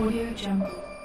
Audio Jungle.